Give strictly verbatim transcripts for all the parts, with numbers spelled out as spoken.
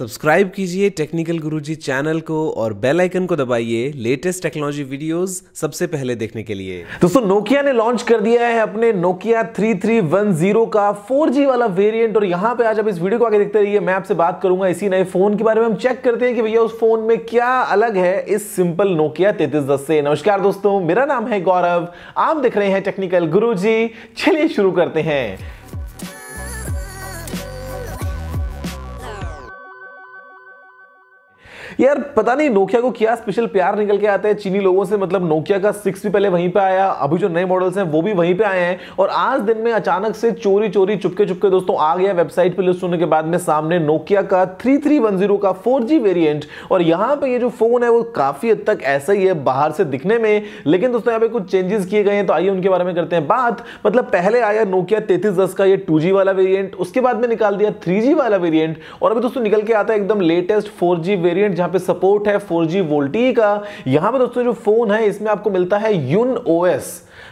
Subscribe कीजिए technical गुरुजी channel को और बेल आइकन को दबाइए लेटेस्ट टेक्नोलॉजी वीडियोस सबसे पहले देखने के लिए। दोस्तों नोकिया ने लॉन्च कर दिया है अपने नोकिया थर्टी थ्री टेन का फोर जी वाला वेरिएंट और यहां पे आज आप इस वीडियो को आगे देखते रहिए। मैं आपसे बात करूंगा इसी नए फोन के बारे में। हम चेक करते हैं कि भैया उस फोन में क्या अलग है इस simple Nokia thirty three ten से। नमस्कार दोस्तों, मेरा नाम है गौरव, आप देख रहे हैं टेक्निकल गुरुजी। चलिए शुरू करते हैं। यार पता नहीं नोकिया को क्या स्पेशल प्यार निकल के आता है चीनी लोगों से। मतलब नोकिया का सिक्स भी पहले वहीं पे आया, अभी जो नए मॉडल्स हैं वो भी वहीं पे आए हैं और आज दिन में अचानक से चोरी चोरी चुपके चुपके दोस्तों आ गया वेबसाइट पे लिस्ट होने के बाद में सामने नोकिया का थर्टी थ्री टेन का फोर जी वेरिएंट। और यहाँ पे ये जो फोन है वो काफी हद तक ऐसा ही है बाहर से दिखने में, लेकिन दोस्तों यहाँ पे कुछ चेंजेस किए गए हैं तो आइए उनके बारे में करते हैं बात। मतलब पहले आया नोकिया थर्टी थ्री टेन का ये टू जी वाला वेरियंट, उसके बाद में निकाल दिया थ्री जी वाला वेरियंट और अभी दोस्तों निकल के आता है एकदम लेटेस्ट फोर जी वेरियंट जहां पे सपोर्ट है फोर जी वोल्टी का। यहां पे दोस्तों जो फोन है इसमें आपको मिलता है यून ओ एस।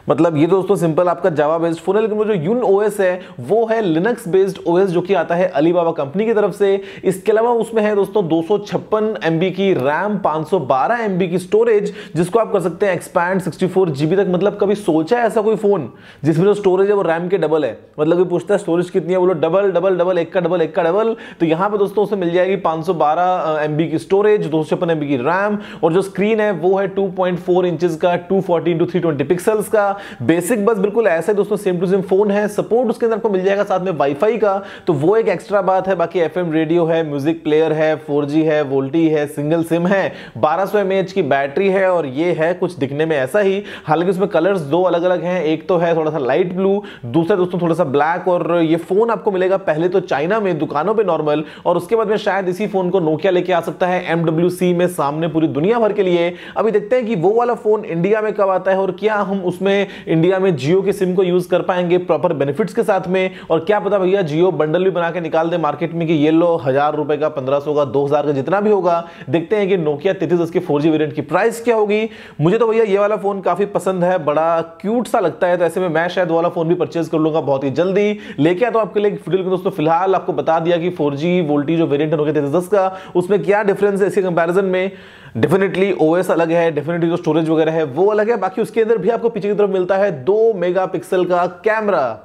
मतलब ये दोस्तों सिंपल आपका जावा बेस्ड फोन है, लेकिन वो जो यून ओ एस है वो है लिनक्स बेस्ड ओएस जो कि आता है अलीबाबा कंपनी की तरफ से। इसके अलावा उसमें है दोस्तों दो सौ छप्पन एमबी की रैम, पाँच सौ बारह एमबी की स्टोरेज जिसको आप कर सकते हैं एक्सपैंड सिक्सटी फोर जीबी तक। मतलब कभी सोचा है ऐसा कोई फोन जिसमें जो स्टोरेज है वो रैम के डबल है? मतलब कोई पूछता है स्टोरेज कितनी है, बोलो डबल डबल डबल, एक का डबल एक का डबल। तो यहाँ पे दोस्तों उसे मिल जाएगी पाँच सौ बारह एमबी की स्टोरेज, दो सौ छप्पन एमबी की रैम और जो स्क्रीन है वो है टू पॉइंट फोर इंच का, two forty into three twenty pixels का। बेसिक बस बिल्कुल ऐसे दोस्तों सेम टू सेम फोन है। सपोर्ट उसके अंदर आपको मिल जाएगा साथ में वाईफाई का, तो वो एक एक्स्ट्रा बात है। बाकी एफएम रेडियो है, म्यूजिक प्लेयर है, फोर जी है, वोल्टी है, सिंगल सिम है, बारह सौ एम ए एच की बैटरी है और ये है कुछ दिखने में ऐसा ही। हालांकि उसमें कलर्स दो अलग अलग हैं, एक तो है थोड़ा सा लाइट ब्लू, दूसरा दोस्तों थोड़ा सा ब्लैक। और ये फोन आपको मिलेगा पहले तो चाइना में दुकानों पर नॉर्मल और उसके बाद में शायद इसी फोन को नोकिया लेके आ सकता है एम डब्ल्यू सी में सामने पूरी दुनिया भर के लिए। अभी देखते हैं कि वो वाला फोन इंडिया में कब आता है और क्या हम उसमें इंडिया में जियो के सिम को यूज कर पाएंगे प्रॉपर बेनिफिट्स के साथ में। और क्या पता भैया जियो बंडल भी बना के निकाल दे मार्केट में कि ये लो हजार रुपए का, पंद्रह सौ का, दो हजार का, जितना भी होगा। देखते हैं कि नोकिया थर्टी थ्री टेन के फोर जी वेरिएंट की प्राइस क्या होगी। मुझे तो भैया ये वाला फोन काफी पसंद है, बड़ा क्यूट सा लगता है, तो ऐसे में मैं शायद वाला फोन भी परचेज कर लूंगा बहुत ही जल्दी। लेके आता हूं आपके लिए वीडियो दोस्तों। फिलहाल आपको बता दिया कि फोर जी वोल्टी जो वेरियंट है नोकिया थर्टी थ्री टेन का उसमें क्या डिफरेंस है इसके कंपेरिजन में। डेफिनेटली ओएस अलग है, डेफिनेटली जो स्टोरेज वगैरह है वो अलग है। बाकी उसके अंदर भी आपको पीछे की तरफ मिलता है दो मेगापिक्सल का कैमरा।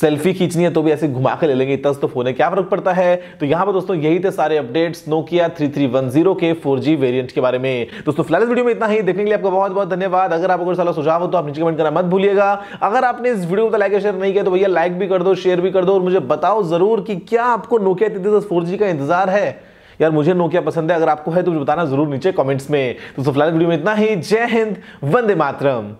सेल्फी खींचनी है तो भी ऐसे घुमा के ले लेंगे, इतना तो फोन है, क्या फर्क पड़ता है। तो यहाँ पर दोस्तों यही थे सारे updates Nokia thirty three ten के फोर जी वेरिएंट के बारे में। दोस्तों फिलहाल इस वीडियो में इतना ही। देखने के लिए आपका बहुत बहुत धन्यवाद। अगर आपको कोई सलाह सुझाव हो तो आप नीचे कमेंट करना मत भूलिएगा। अगर आपने इस वीडियो को लाइक या शेयर नहीं किया तो भैया लाइक भी कर दो, शेयर भी कर दो और मुझे बताओ जरूर कि क्या आपको Nokia thirty three ten four G का इंतजार है। यार मुझे नोकिया पसंद है, अगर आपको है तो मुझे बताना जरूर नीचे कमेंट्स में। तो फिलहाल वीडियो में इतना ही। जय हिंद, वंदे मातरम।